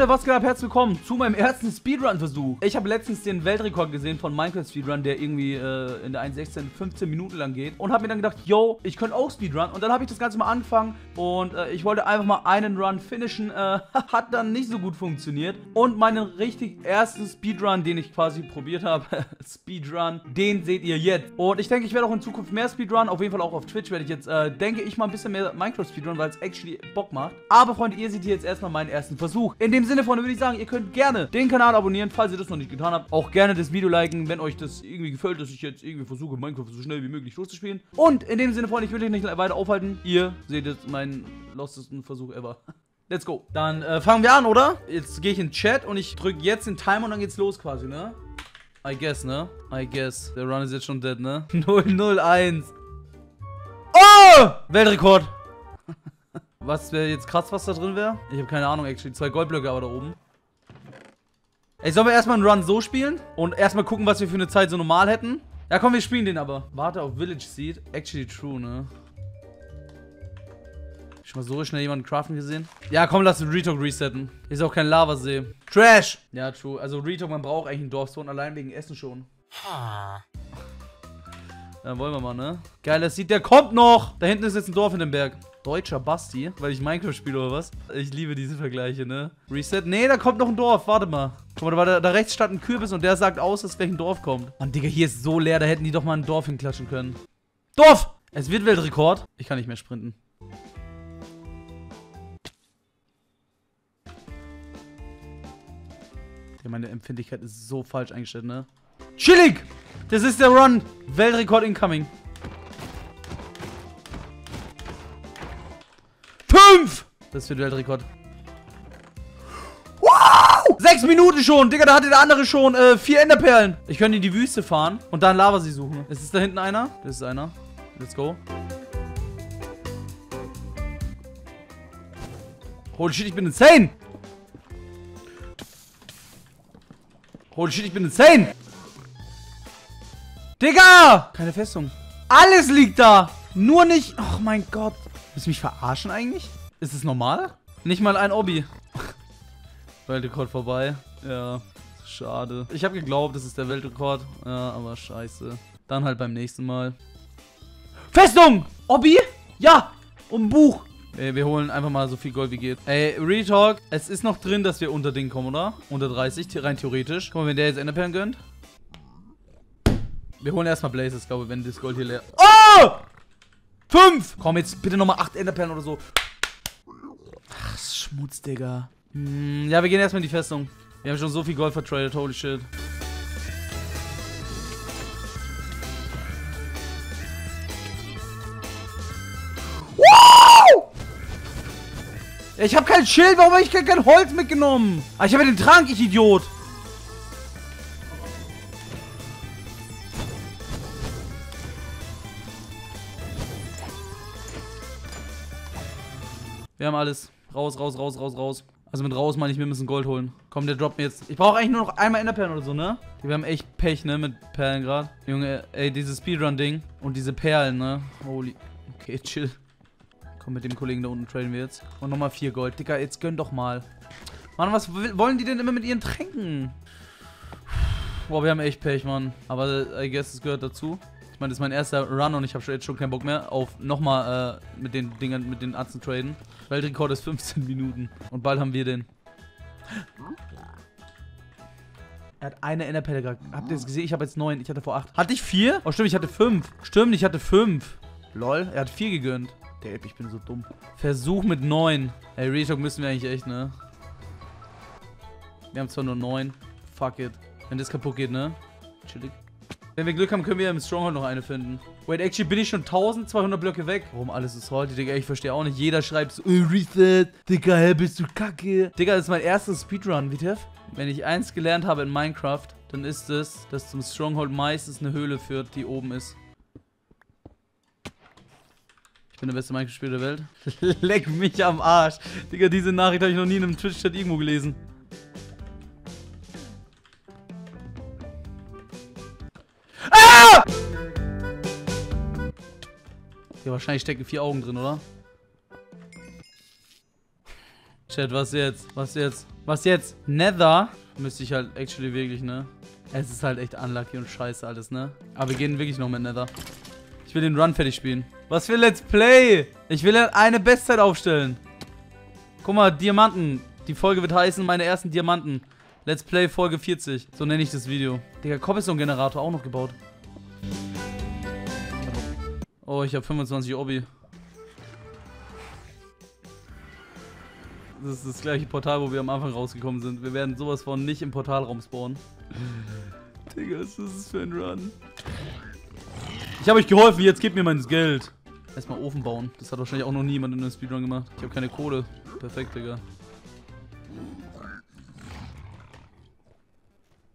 Freunde, was geht ab? Herzlich willkommen zu meinem ersten Speedrun-Versuch. Ich habe letztens den Weltrekord gesehen von Minecraft-Speedrun, der irgendwie in der 1.16 15 Minuten lang geht. Und habe mir dann gedacht, yo, ich könnte auch Speedrun. Und dann habe ich das Ganze mal angefangen und ich wollte einfach mal einen Run finishen. Hat dann nicht so gut funktioniert. Und meinen richtig ersten Speedrun, den ich quasi probiert habe, Speedrun, den seht ihr jetzt. Und ich denke, ich werde auch in Zukunft mehr Speedrun. Auf jeden Fall auch auf Twitch werde ich jetzt, denke ich, mal ein bisschen mehr Minecraft-Speedrun, weil es actually Bock macht. Aber Freunde, ihr seht hier jetzt erstmal meinen ersten Versuch. In dem Sinne, Freunde, würde ich sagen, ihr könnt gerne den Kanal abonnieren, falls ihr das noch nicht getan habt. Auch gerne das Video liken, wenn euch das irgendwie gefällt, dass ich jetzt irgendwie versuche, Minecraft so schnell wie möglich durchzuspielen. Und in dem Sinne, Freunde, ich will euch nicht weiter aufhalten. Ihr seht jetzt meinen lostesten Versuch ever. Let's go. Dann fangen wir an, oder? Jetzt gehe ich in den Chat und ich drücke jetzt den Timer und dann geht's los quasi, ne? I guess, ne? I guess. Der Run ist jetzt schon dead, ne? 001. Oh! Weltrekord. Was wäre jetzt krass, was da drin wäre? Ich habe keine Ahnung, actually. 2 Goldblöcke aber da oben. Ey, sollen wir erstmal einen Run so spielen? Und erstmal gucken, was wir für eine Zeit so normal hätten? Ja, komm, wir spielen den aber. Warte auf Village Seed. Actually true, ne? Schon mal so schnell jemanden craften gesehen? Ja, komm, lass den Retalk resetten. Hier ist auch kein Lavasee. Trash! Ja, true. Also Retalk, man braucht eigentlich einen Dorfstone, allein wegen Essen schon. Dann wollen wir mal, ne? Geil, das sieht, der kommt noch! Da hinten ist jetzt ein Dorf in dem Berg. Deutscher Basti, weil ich Minecraft spiele oder was? Ich liebe diese Vergleiche, ne? Reset. Nee, da kommt noch ein Dorf. Warte mal. Guck mal, da rechts stand ein Kürbis und der sagt aus, dass gleich ein Dorf kommt. Mann, Digga, hier ist so leer. Da hätten die doch mal ein Dorf hinklatschen können. Dorf! Es wird Weltrekord. Ich kann nicht mehr sprinten. Ja, meine Empfindlichkeit ist so falsch eingestellt, ne? Chillig! Das ist der Run. Weltrekord incoming. 5! Das wird Weltrekord. Wow! 6 Minuten schon! Digga, da hatte der andere schon 4 Enderperlen. Ich könnte in die Wüste fahren und dann Lavasee suchen. Ist da hinten einer? Das ist einer. Let's go. Holy shit, ich bin insane! Holy shit, ich bin insane! Digga! Keine Festung. Alles liegt da! Nur nicht... Oh mein Gott. Willst du mich verarschen eigentlich? Ist es normal? Nicht mal ein Obby. Weltrekord vorbei. Ja, schade. Ich habe geglaubt, das ist der Weltrekord. Ja, aber scheiße. Dann halt beim nächsten Mal. Festung! Obby? Ja! Und ein Buch. Ey, wir holen einfach mal so viel Gold wie geht. Ey, Retalk. Es ist noch drin, dass wir unter Ding kommen, oder? Unter 30, rein theoretisch. Guck mal, wenn der jetzt Enderperlen gönnt. Wir holen erstmal Blazes, glaube ich, wenn das Gold hier leer... Oh! 5! Komm, jetzt bitte nochmal 8 Enderperlen oder so. Ach, Schmutz, Digga. Ja, wir gehen erstmal in die Festung. Wir haben schon so viel Gold vertradet, holy shit. Wow! Ich hab kein Schild, warum habe ich kein Holz mitgenommen? Ah, ich habe ja den Trank, ich Idiot. Wir haben alles. Raus, raus, raus, raus, raus. Also mit raus meine ich, wir müssen Gold holen. Komm, der droppt mir jetzt. Ich brauche eigentlich nur noch einmal Enderperlen oder so, ne? Wir haben echt Pech, ne? Mit Perlen gerade. Junge, ey, dieses Speedrun-Ding. Und diese Perlen, ne? Holy. Okay, chill. Komm, mit dem Kollegen da unten traden wir jetzt. Und nochmal 4 Gold. Digga, jetzt gönn doch mal. Mann, was wollen die denn immer mit ihren Tränken? Boah, wir haben echt Pech, Mann. Aber I guess, es gehört dazu. Ich meine, das ist mein erster Run und ich habe jetzt schon keinen Bock mehr auf nochmal mit den Dingern, mit den Atzen traden. Weltrekord ist 15 Minuten. Und bald haben wir den. Er hat eine Enderperle gehabt. Habt ihr das gesehen? Ich habe jetzt 9. Ich hatte vor 8. Hatte ich 4? Oh, stimmt, ich hatte 5. Stimmt, ich hatte 5. Lol, er hat 4 gegönnt. Der App, ich bin so dumm. Versuch mit 9. Ey, Retalk müssen wir eigentlich echt, ne? Wir haben zwar nur 9. Fuck it. Wenn das kaputt geht, ne? Chillig. Wenn wir Glück haben, können wir im Stronghold noch eine finden. Wait, actually bin ich schon 1200 Blöcke weg. Warum alles ist heute, Digga? Ich verstehe auch nicht. Jeder schreibt so, Reset. Digga, hä, bist du kacke. Digga, das ist mein erstes Speedrun, WTF. Wenn ich eins gelernt habe in Minecraft, dann ist es, dass zum Stronghold meistens eine Höhle führt, die oben ist. Ich bin der beste Minecraft-Spieler der Welt. Leck mich am Arsch. Digga, diese Nachricht habe ich noch nie in einem Twitch-Chat irgendwo gelesen. Ja, wahrscheinlich stecken 4 Augen drin, oder? Chat, was jetzt? Was jetzt? Was jetzt? Nether? Müsste ich halt actually wirklich, ne? Es ist halt echt unlucky und scheiße alles, ne? Aber wir gehen wirklich noch mit Nether. Ich will den Run fertig spielen. Was für Let's Play? Ich will halt eine Bestzeit aufstellen. Guck mal, Diamanten. Die Folge wird heißen, meine ersten Diamanten. Let's Play Folge 40. So nenne ich das Video. Digga, Cobblestone-Generator auch noch gebaut. Oh, ich habe 25 Obi. Das ist das gleiche Portal, wo wir am Anfang rausgekommen sind. Wir werden sowas von nicht im Portalraum spawnen. Digga, was ist das für ein Run? Ich habe euch geholfen, jetzt gebt mir mein Geld. Erstmal Ofen bauen. Das hat wahrscheinlich auch noch niemand in einem Speedrun gemacht. Ich habe keine Kohle. Perfekt, Digga.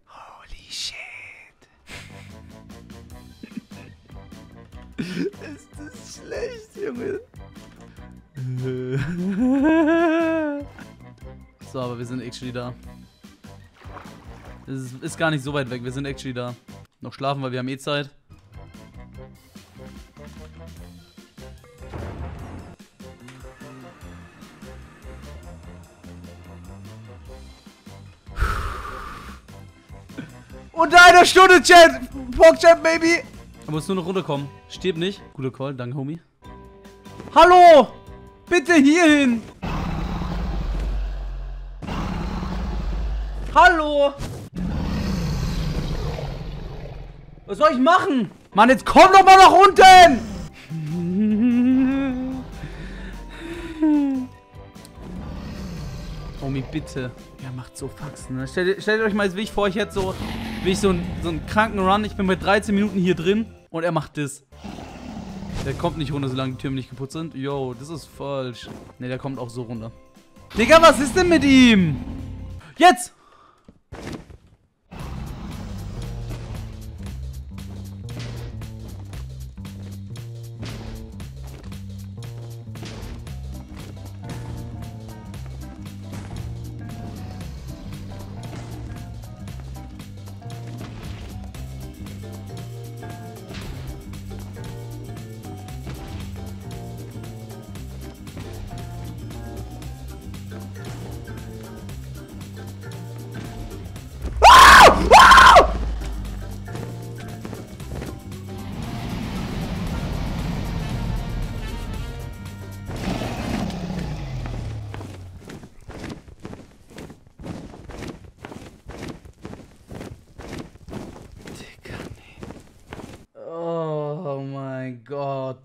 Holy shit. Ist das schlecht, Junge? So, aber wir sind actually da. Es ist gar nicht so weit weg, wir sind actually da. Noch schlafen, weil wir haben eh Zeit. Unter einer Stunde, Chat! Pogchamp, Baby! Er muss nur noch runterkommen. Stirb nicht. Guter Call, danke, Homie. Hallo! Bitte hierhin! Hallo! Was soll ich machen? Mann, jetzt komm doch mal nach unten! Homie, bitte. Ja, macht so Faxen, ne? Stellt euch mal jetzt, wie ich vor euch hätte, so wie ich so einen kranken Run. Ich bin bei 13 Minuten hier drin und er macht das. Der kommt nicht runter, solange die Türme nicht geputzt sind. Yo, das ist falsch. Ne, der kommt auch so runter. Digga, was ist denn mit ihm? Jetzt!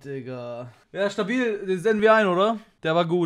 Digga. Ja, stabil, den senden wir ein, oder? Der war gut.